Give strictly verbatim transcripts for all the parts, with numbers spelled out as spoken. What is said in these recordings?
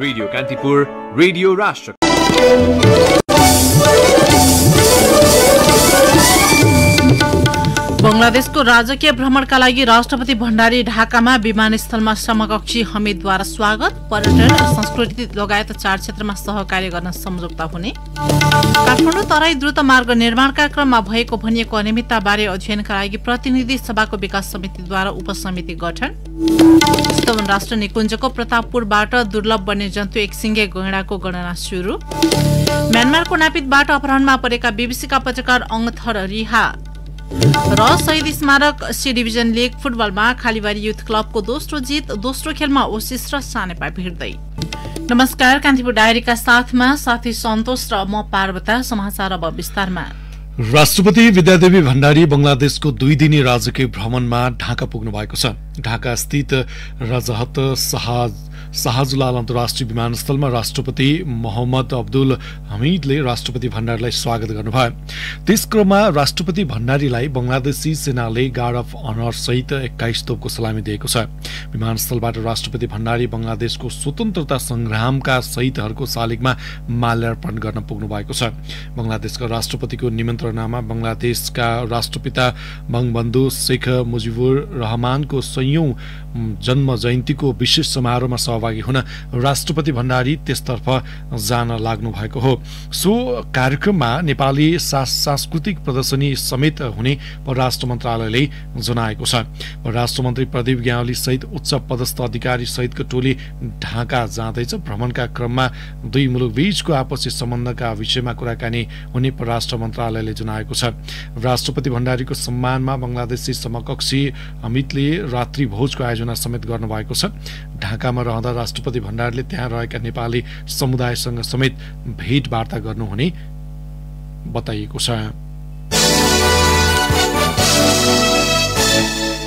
राडियो Kantipur, radio राष्ट्र। बंगलादेशको राजकीय भ्रमणका लागि राष्ट्रपति भण्डारी ढाकामा विमानस्थलमा समकक्षी हमीदद्वारा स्वागत। पर्यटन संस्कृति लगायत चार क्षेत्रमा सहकार्य गर्न सम्झौता हुने। काठमाडौँ तराई द्रुत मार्ग निर्माणका क्रममा भएको भनिएको अनियमितता बारे अध्ययनका लागि प्रतिनिधि सभाको विकास समितिद्वारा उपसमिति गठन। चितवन राष्ट्र निकुञ्जको प्रतापपुरबाट दुर्लभ वन्यजन्तु एकसिंगे गैंडाको गणना सुरु। म्यांमारको नापितबाट अपहरणमा परेका बीबीसीका पत्रकार अंगथर रिहा र शहीद स्मारक सी डिभिजन लीग फुटबलमा खालीबारी युथ क्लबको दोस्रो जित, दोस्रो खेलमा ओसिस र सानेपा भिड्दै। नमस्कार, कान्तिपुर डायरीका साथमा साथी सन्तोष र म पार्वता। समाचार अब विस्तारमा। राष्ट्रपति विद्यादेवी भण्डारी बंगलादेशको दुई दिने राजकीय भ्रमणमा ढाका पुग्नु भएको छ। ढाका स्थित रजहत शाह शाहजुलाल अन्तर्राष्ट्रिय विमानस्थलमा राष्ट्रपति मोहम्मद अब्दुल हमीदले राष्ट्रपति भण्डारीलाई स्वागत गर्नुभयो। त्यसक्रममा राष्ट्रपति भण्डारीलाई बंगलादेशी सेनाले गार्ड अफ अनर सहित एक्काइस तोपको सलामी दिएको छ। विमानस्थलबाट राष्ट्रपति भण्डारी बंगलादेशको स्वतन्त्रता संग्रामका शहीदहरूको शालिगमा माल्यार्पण गर्न पुग्नु भएको छ। बंगलादेशका राष्ट्रपतिको निमन्त्रणामा बंगलादेशका राष्ट्रपिता बंगबंधु शेख मुजिबुर रहमानको सयौं जन्म जयन्तीको विशेष समारोहमा सहभागी हुन राष्ट्रपति भण्डारी त्यसतर्फ जान लाग्नु भएको हो। सो कार्यक्रममा नेपाली सांस्कृतिक प्रदर्शनी समेत हुने परराष्ट्र मन्त्रालयले जनाएको छ। परराष्ट्र मन्त्री प्रदीप ग्यावाली सहित उच्च पदस्थ अधिकारी सहितको टोली ढाका जाँदैछ। भ्रमणका क्रममा दुई मुलुक बीचको आपसी सम्बन्धका विषयमा कुराकानी हुने परराष्ट्र मन्त्रालयले जनाएको छ। राष्ट्रपति भण्डारीको सम्मानमा बंगलादेशी समकक्षी हमीदले रात्रि भोजको आयोजना समेत गर्नुभएको छ। ढाकामा रहँदा राष्ट्रपति भण्डारीले त्यहाँ रहेका नेपाली समुदायसँग समेत भेटवार्ता गर्नुहुने बताइएको छ।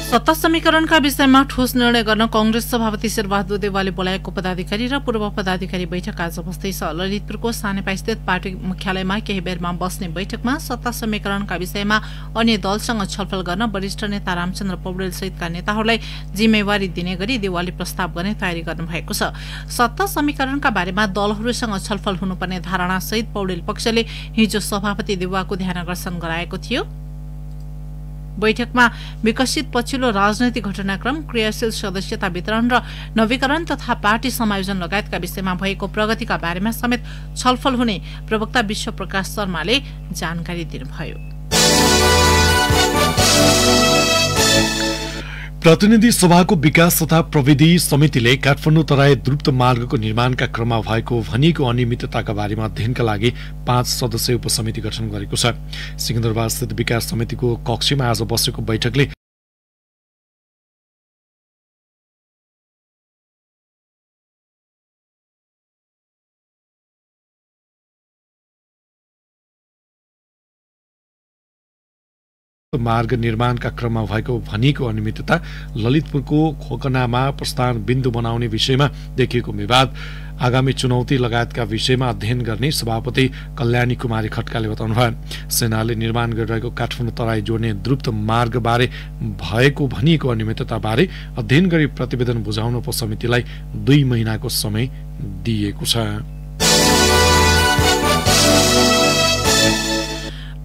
सत्ता समीकरणका विषयमा ठोस निर्णय गर्न कंग्रेस सभापति शेरबहादुर देउवाले बोलाएको पदाधिकारी र पूर्व पदाधिकारी बैठक आज बस्दैछ। ललितपुरको सानेपास्थित पार्टी मुख्यालयमा केही बेरमा बस्ने बैठकमा सत्ता समीकरणका विषयमा अन्य दलसँग छलफल गर्न वरिष्ठ नेता रामचंद्र पौडेल सहितका नेताहरूलाई जिम्मेवारी दिने गरी देउवाले प्रस्ताव गर्ने तयारी गर्नुभएको छ। सत्ता समीकरणका बारेमा दलहरूसँग छलफल हुनुपर्ने धारणासहित पौडेल पक्षले हिजो सभापति देउवाको ध्यानकर्षण गराएको थियो। बैठकमा विकसित पछिल्लो राजनैतिक घटनाक्रम, क्रियाशील सदस्यता वितरण र नवीकरण तथा पार्टी समायोजन लगायतका विषयमा भएको प्रगतिका बारेमा समेत छलफल हुने प्रवक्ता विश्व प्रकाश शर्माले जानकारी दिनुभयो। प्रतिनिधि सभाको विकास तथा प्रविधि समितिले काठमाडौँ तराई द्रुत मार्गको निर्माणका क्रममा भएको भनिएको अनियमितताका बारेमा अध्ययनका लागि पाँच सदस्यीय उपसमिति गठन गरेको छ। सिंहदरबारस्थित विकास समितिको कक्षमा आज बसेको बैठकले मार्ग निर्माणका क्रममा भएको भनिएको अनियमितता, ललितपुरको खोकनामा प्रस्थान बिन्दु बनाउने विषयमा देखिएको विवाद, आगामी चुनौती लगायतका विषयमा अध्ययन गर्ने सभापति कल्याणी कुमारी खटकाले बताउनुभयो। सेनाले निर्माण गरिरहेको काठमाडौँ तराई जोड्ने द्रुत मार्गबारे भएको भनिएको अनियमितताबारे अध्ययन गरी प्रतिवेदन बुझाउन उपसमितिलाई दुई महिनाको समय दिएको छ।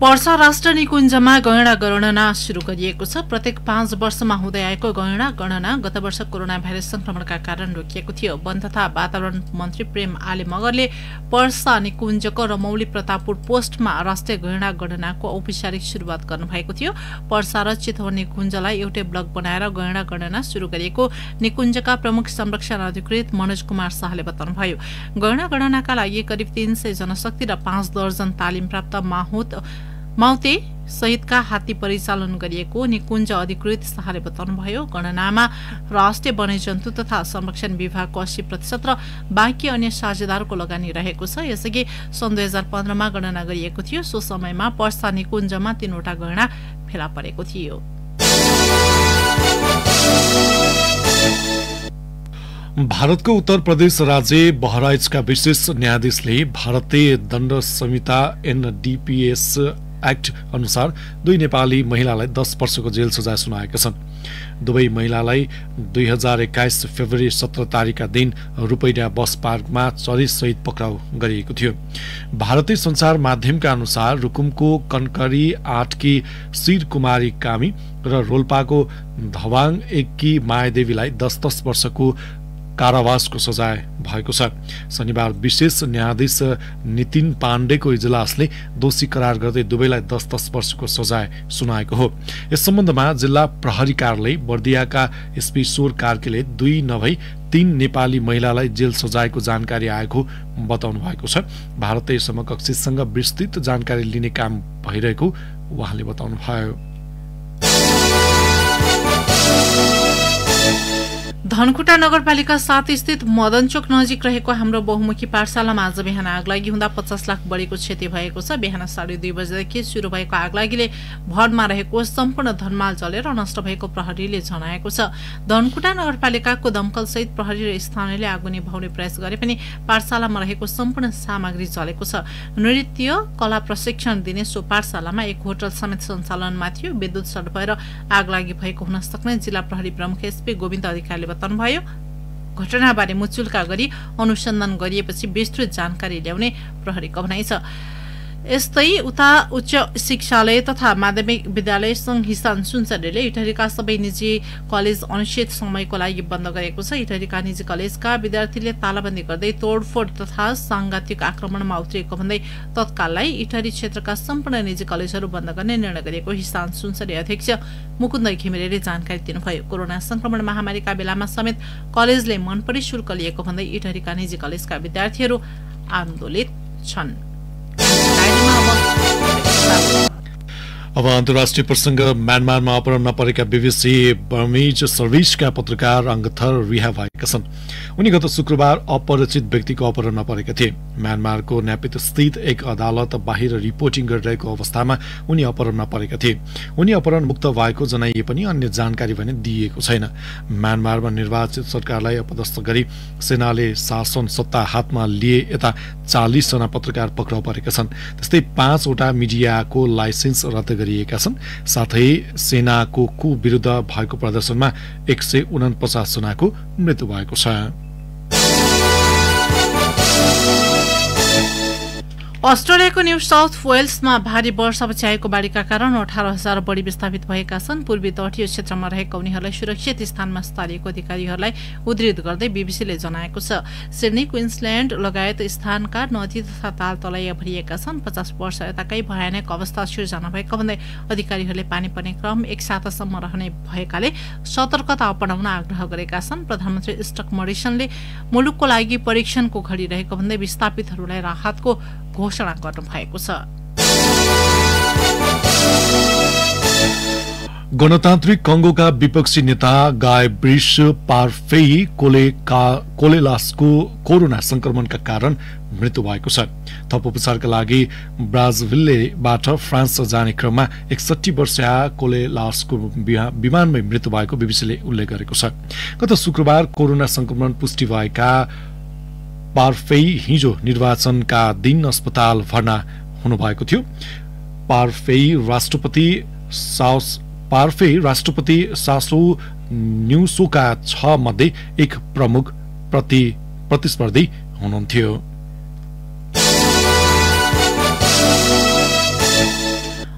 पर्सा राष्ट्र निकुञ्जमा गैंडा गणना सुरु गरिएको छ। प्रत्येक पाँच वर्षमा हुँदै आएको गैंडा गणना गत वर्ष कोरोना भाइरस संक्रमणका कारण रोकिएको थियो। वन तथा वातावरण मन्त्री प्रेम आले मगरले पर्सा निकुञ्जको रमौली प्रतापपुर पोस्टमा राष्ट्रिय गैंडा गणनाको औपचारिक सुरुवात गर्नुभएको थियो। पर्सा र चितवन निकुञ्जलाई एउटै ब्लक बनाएर गैंडा गणना सुरु गरिएको निकुञ्जका प्रमुख संरक्षण अधिकृत मनोज कुमार शाहले बताउनुभयो। गैंडा गणनाका लागि करिब तीन सय जनशक्ति र पाँच दर्जन तालिम प्राप्त माहुत माउते सहितका हात्ती परिचालन गरिएको निकुञ्ज अधिकृत शाहले बताउनुभयो। गणनामा राष्ट्रिय वन्यजन्तु तथा संरक्षण विभागको अस्सी प्रतिशत र बाँकी अन्य साझेदारको लगानी रहेको छ। यसअघि सन् दुई हजार पन्ध्रमा गणना गरिएको थियो। सो समयमा पर्सा निकुञ्जमा तीनवटा गैंडा फेला परेको थियो। भारतको उत्तर प्रदेश राज्य बहराइचका विशेष न्यायाधीशले भारतीय दण्ड संहिता एनडीपीएस एक्ट अनुसार दुई नेपाली महिलालाई दस वर्षको जेल सजाय सुनाएका छन्। दुवै महिलालाई दुई हजार एक्काइस फेब्रुअरी सत्र तारिकका दिन रूपैडा बस पार्कमा चोरीसहित पक्राउ गरिएको थियो। भारतीय संचार माध्यमका अनुसार रुकुमको कनकरी आठकी शिर कुमारी कामी र रोल्पाको धवाङ एककी मायादेवीलाई दस दस वर्षको कारावासको सजाय भएको छ। शनिबार विशेष न्यायाधीश नितिन पांडेको इजलासले दोषी करार गर्दै दुवैलाई दस दस वर्षको सजाय सुनाएको हो। यस सम्बन्धमा जिल्ला प्रहरी कार्यालय बर्दियाका एसपी सोर कार्कीले दुई नभई तीन नेपाली महिलालाई जेल सजाएको जानकारी आएको बताउनु भएको छ। भारतीय समकक्षीसँग विस्तृत जानकारी लिने काम भइरहेको उहाँले बताउनुभयो। धनकुटा नगरपालिका सात स्थित मदनचोक नजिक रहेको हाम्रो बहुमुखी पाठशालामा आज बिहान आगलागी हुँदा पचास लाख बढीको क्षति भएको छ। बिहान साढे दुई बजेदेखि सुरु भएको आगलागीले भडमा रहेको सम्पूर्ण धनमाल जलेर नष्ट भएको प्रहरीले जनाएको छ। धनकुटा नगरपालिकाको दमकलसहित प्रहरी र स्थानीयले आगो निभाउने प्रयास गरे पनि पाठशालामा रहेको सम्पूर्ण सामग्री जलेको छ। नृत्य कला प्रशिक्षण दिने सो पाठशालामा एक होटल समेत सञ्चालनमा थियो। विद्युत सर्ट भएर आगलागी भएको हुन सक्ने जिल्ला प्रहरी प्रमुख एसपी गोविन्द अधिकारीले भयो। घटनाबारे मुचुल्का गरी अनुसन्धान गरिएपछि विस्तृत जानकारी ल्याउने प्रहरीको भनाइ छ। यस्तै उता उच्च शिक्षालय तथा माध्यमिक विद्यालय संघ हिसान सुनसरीले इटहरीका सबै निजी कलेज अनिश्चित समयको लागि बन्द गरेको छ। इटहरीका निजी कलेजका विद्यार्थीले तालाबन्दी गर्दै तोडफोड तथा साङ्घातिक आक्रमणमा उत्रिएको भन्दै तत्काललाई इटहरी क्षेत्रका सम्पूर्ण निजी कलेजहरू बन्द गर्ने निर्णय गरेको हिसान सुनसरी अध्यक्ष मुकुंद घिमिरेले जानकारी दिनुभयो। कोरोना संक्रमण महामारीका बेलामा समेत कलेजले मनपरी शुल्क लिएको भन्दै इटहरीका निजी कलेजका विद्यार्थीहरू आन्दोलित छन्। अब अन्तर्राष्ट्रिय प्रसंग। म्यांमारमा अपहरणमा परेका बीबीसी बर्मिज सर्भिसका पत्रकार अंगथर रिहा भएका छन्। उनी गत शुक्रबार अपरिचित व्यक्तिको अपहरणमा परेका थिए। म्यांमारको न्यापित स्थित एक अदालत बाहिर रिपोर्टिङ गरिरहेको अवस्थामा उनी अपहरणमा परेका थिए। उनी अपहरण मुक्त भएको जनाइए पनि अन्य जानकारी भने दिइएको छैन। म्यांमारमा निर्वाचित सरकारलाई अपदस्थ गरी सेनाले शासन सत्ता हातमा लिए यता चालीस जना पत्रकार पक्राउ परेका छन्। त्यस्तै पाँचवटा मिडियाको लाइसेन्स रद्द गरिएका छन्। साथै सेनाको कु विरुद्ध भएको प्रदर्शनमा एक सय उनपचास जनाको मृत्यु भएको छ। अस्ट्रेलियाको न्यू साउथ वेल्समा भारी वर्षापछि आएको बाढीका कारण अठार हजार बढी विस्थापित भएका छन्। पूर्वी तटीय क्षेत्रमा रहेका उनीहरूलाई सुरक्षित स्थानमा स्थालिएको अधिकारीहरूलाई उद्धित गर्दै बीबीसीले जनाएको छ। सिडनी क्विन्सल्याण्ड लगायत स्थानका नदी तथा ताल तलैया भरिएका छन्। पचास वर्ष यताकै भयानक अवस्था सिर्जना भएको भन्दै अधिकारीहरूले पानी पर्ने क्रम एक सातासम्म रहने भएकाले सतर्कता अपनाउन आग्रह गरेका छन्। प्रधानमन्त्री स्टक मडिसनले मुलुकको लागि परीक्षणको घडी रहेको भन्दै विस्थापितहरूलाई राहतको घोषणा गर्नु भएको छ। गणतान्त्रिक कंगोका विपक्षी नेता गाय ब्रिस पारफेई कोले कोलेलासको कोरोना संक्रमणका कारण मृत्यु भएको छ। थप उपचारका लागि ब्राजभिल्लेबाट फ्रान्स जाने क्रममा एकसट्ठी वर्षीय कोलेलासको विमानमै मृत्यु भएको बीबीसीले उल्लेख गरेको छ। गत शुक्रबार कोरोना संक्रमण पुष्टि भएका पारफेई हिजो निर्वाचनका दिन अस्पताल भर्ना हुनुभएको थियो। पारफेई राष्ट्रपति साउस पारफेई राष्ट्रपति सासो न्युसोका छ मध्ये एक प्रमुख प्रति प्रतिस्पर्धी हुनुहुन्थ्यो।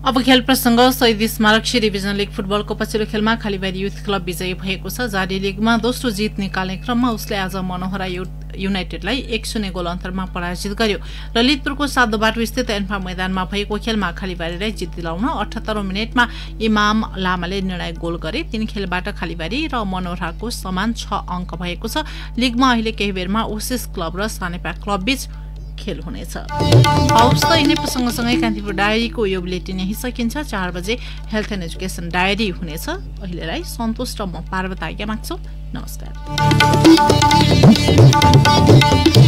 अब खेल प्रसंग। शहीद स्मारक सी डिभिजन लिग फुटबलको पछिल्लो खेलमा खालीबारी युथ क्लब विजयी भएको छ। जारी लिगमा दोस्रो जित निकाल्ने क्रममा उसले आज मनोहरा युनाइटेडलाई एक शून्य गोल अन्तरमा पराजित गर्यो। ललितपुरको साधुबाटो स्थित एन्फा मैदानमा भएको खेलमा खालीबारीलाई जित दिलाउन अठहत्तरौं मिनेटमा इमाम लामाले निर्णायक गोल गरे। तीन खेलबाट खालीबारी र मनोहराको समान छ अङ्क भएको छ। लिगमा अहिले केही बेरमा ओसिस क्लब र सानेपा क्लब बीच खेल हुनेछ। हवस् त यिनै प्रसङ्गसँगै कान्तिपुर डायरीको यो बुलेटिन यही सकिन्छ। चार बजे हेल्थ एन्ड एजुकेसन डायरी हुनेछ। अहिलेलाई सन्तोष र म पार्वती आज्ञा माग्छौँ। नमस्कार।